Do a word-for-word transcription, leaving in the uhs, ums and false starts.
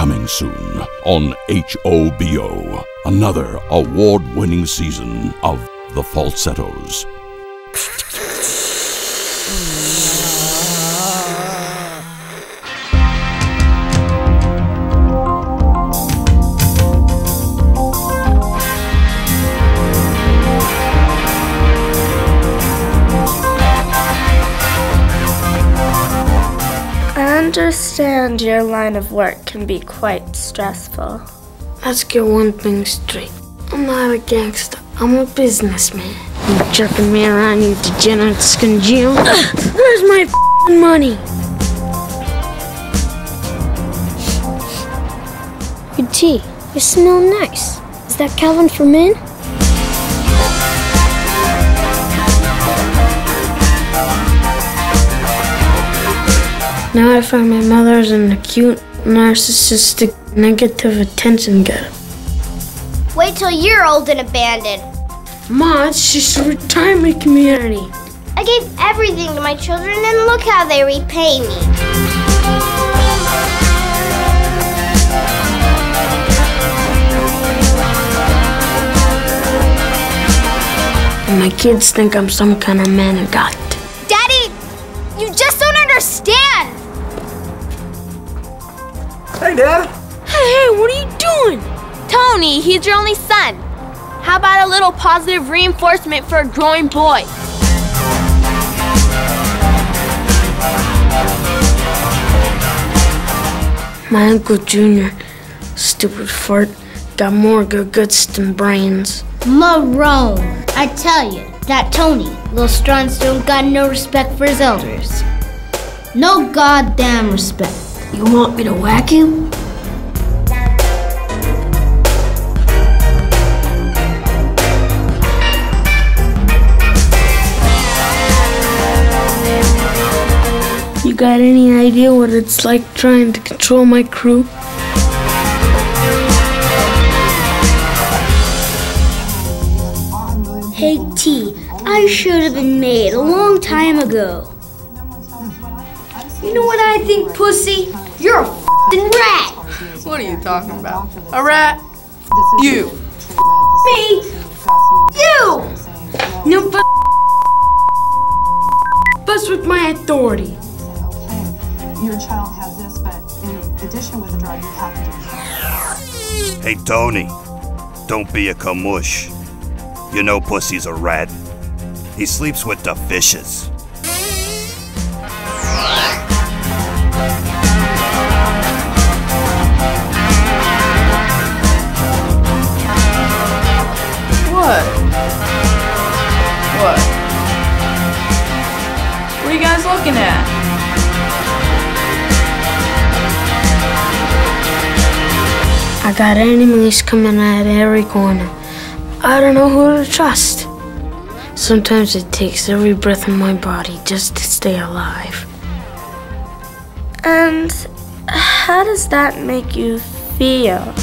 Coming soon on H B O, another award-winning season of The Falsettos. I understand your line of work can be quite stressful. Let's get one thing straight. I'm not a gangster. I'm a businessman. You jerking me around, you degenerate scungeel. Where's my f***ing money? Your tea, you smell nice. Is that Calvin for men? Now I find my mother is an acute, narcissistic, negative attention getter. Wait till you're old and abandoned. Ma, she should retire my community. I gave everything to my children and look how they repay me. And my kids think I'm some kind of man of God. Daddy, you just don't understand. Hey, Dad! Hey, hey, what are you doing? Tony, he's your only son. How about a little positive reinforcement for a growing boy? My Uncle Junior, stupid fart, got more good guts than brains. Marone, I tell you, that Tony, little Stronstone, got no respect for his elders. No goddamn respect. You want me to whack him? You got any idea what it's like trying to control my crew? Hey T, I should have been made a long time ago. You know what I think, pussy? You're a f***ing rat! What are you talking about? A rat? F*** you! F*** me! F*** you! No f***ing bust with my authority. Your child has this, but in addition with the drug, you have to. Hey, Tony. Don't be a kamush. You know pussy's a rat. He sleeps with the fishes. What? What? What are you guys looking at? I got enemies coming at every corner. I don't know who to trust. Sometimes it takes every breath in my body just to stay alive. And how does that make you feel?